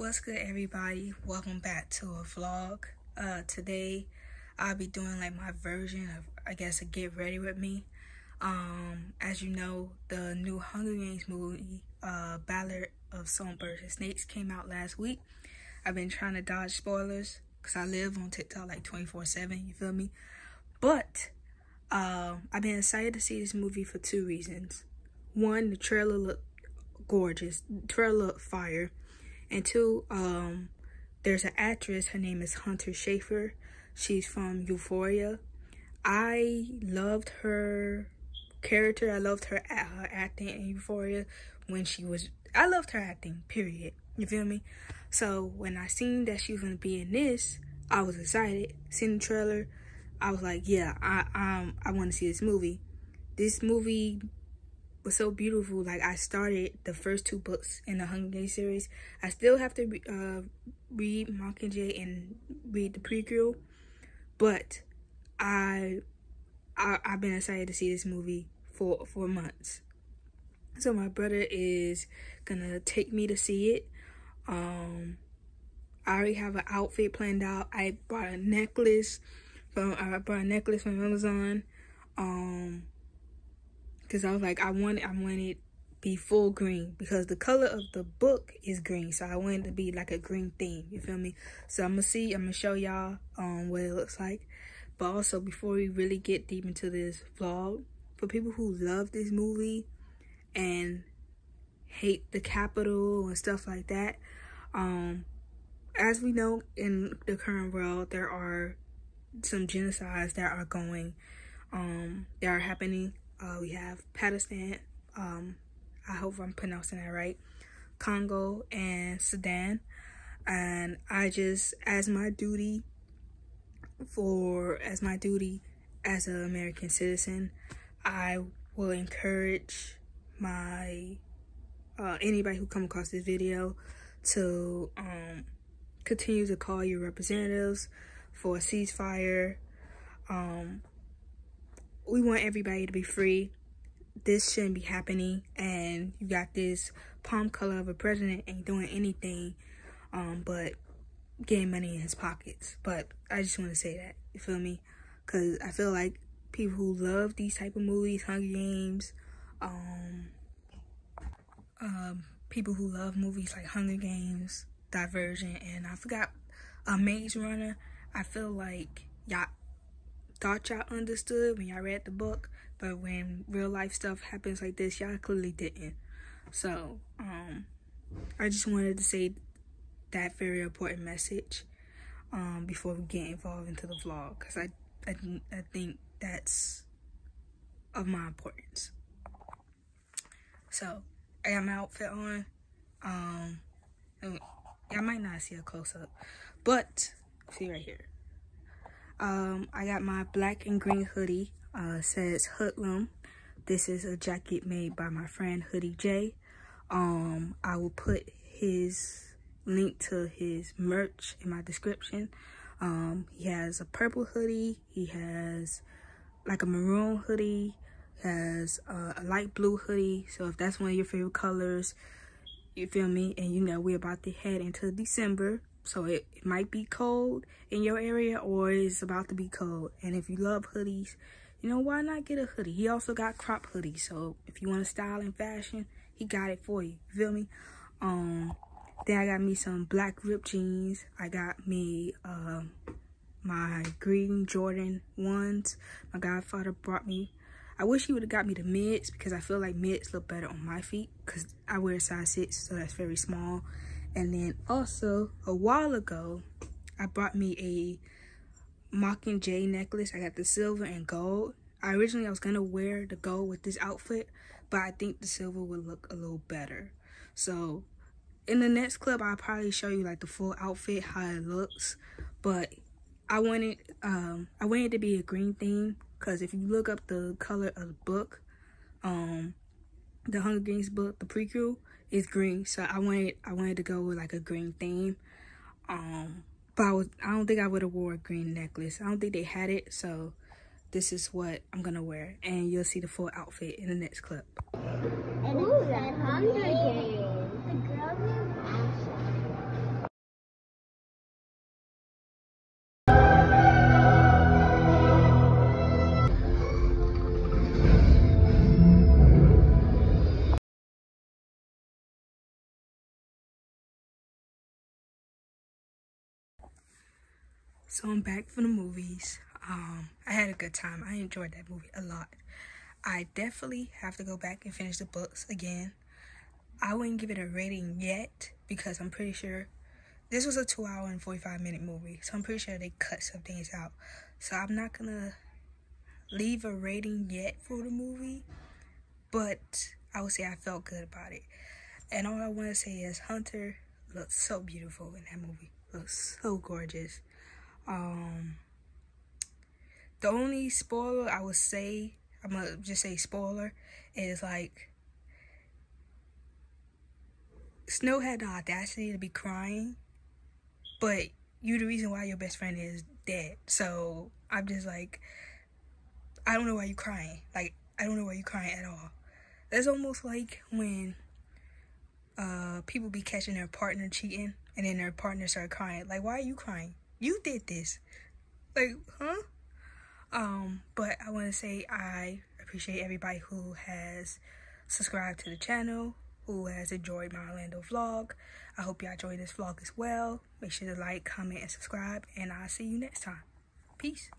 What's good, everybody? Welcome back to a vlog. Today I'll be doing like my version of, I guess, a get ready with me. As you know, the new Hunger Games movie, Ballad of Songbirds and Snakes, came out last week. I've been trying to dodge spoilers because I live on TikTok like 24/7, you feel me? But I've been excited to see this movie for two reasons. One, the trailer looked gorgeous, the trailer looked fire. And two, there's an actress, her name is Hunter Schafer. She's from Euphoria. I loved her character. I loved her acting in Euphoria when she was... I loved her acting, period. You feel me? So when I seen that she was going to be in this, I was excited. Seen the trailer, I was like, yeah, I want to see this movie. This movie was so beautiful. Like, I started the first two books in the Hunger Games series. I still have to read Mockingjay and read the prequel, but I've been excited to see this movie for months. So my brother is gonna take me to see it. I already have an outfit planned out. I bought a necklace from Amazon. Because I was like, I want it to be full green. Because the color of the book is green. So I want it to be like a green theme. You feel me? So I'm going to show y'all what it looks like. But also, before we really get deep into this vlog, for people who love this movie and hate the Capitol and stuff like that, as we know, in the current world, there are some genocides that are going, that are happening. We have Palestine, I hope I'm pronouncing that right, Congo and Sudan. And I just, as my duty as an American citizen, I will encourage my, anybody who come across this video to continue to call your representatives for a ceasefire. We want everybody to be free. This shouldn't be happening. And you got this palm color of a president ain't doing anything but getting money in his pockets. But I just want to say that, you feel me? Because I feel like people who love these type of movies, Hunger Games, people who love movies like Hunger Games, Divergent, and I forgot, Maze Runner, I feel like y'all thought y'all understood when y'all read the book, but when real life stuff happens like this, y'all clearly didn't. So I just wanted to say that very important message before we get involved into the vlog, because I think that's of my importance. So I got my outfit on. I might not see a close-up, but see right here. I got my black and green hoodie. Says Hoodlum. This is a jacket made by my friend Hoodie Jay. I will put his link to his merch in my description. He has a purple hoodie. He has like a maroon hoodie. He has a light blue hoodie. So if that's one of your favorite colors, you feel me? And you know we're about to head into December. So it might be cold in your area, or it's about to be cold. And if you love hoodies, you know, why not get a hoodie? He also got crop hoodies. So if you want to style and fashion, he got it for you. You feel me? Then I got me some black ripped jeans. I got me my green Jordan ones. My godfather brought me. I wish he would have got me the mids, because I feel like mids look better on my feet, because I wear a size 6, so that's very small. And then also, a while ago, I bought me a Mockingjay necklace. I got the silver and gold. Originally, I was going to wear the gold with this outfit, but I think the silver would look a little better. So, in the next clip, I'll probably show you like the full outfit, how it looks. But I wanted it to be a green theme, because if you look up the color of the book, the Hunger Games book, the prequel, is green. So I wanted to go with like a green theme. But I don't think I would have wore a green necklace. I don't think they had it. So this is what I'm gonna wear, and you'll see the full outfit in the next clip. And who's that Hunger Games? The girl named Asha. So I'm back from the movies. I had a good time. I enjoyed that movie a lot. I definitely have to go back and finish the books again. I wouldn't give it a rating yet because I'm pretty sure this was a 2-hour and 45-minute movie. So I'm pretty sure they cut some things out. So I'm not gonna leave a rating yet for the movie, but I would say I felt good about it. And all I want to say is Hunter looks so beautiful in that movie. Looks so gorgeous. The only spoiler I would say, I'm gonna just say spoiler, is like Snow had the audacity to be crying, but you the reason why your best friend is dead. So I'm just like, I don't know why you're crying. Like, I don't know why you're crying at all. That's almost like when people be catching their partner cheating and then their partner start crying. Like, why are you crying? You did this. Like, huh? But I want to say I appreciate everybody who has subscribed to the channel, who has enjoyed my Orlando vlog. I hope y'all enjoyed this vlog as well. Make sure to like, comment, and subscribe, and I'll see you next time. Peace.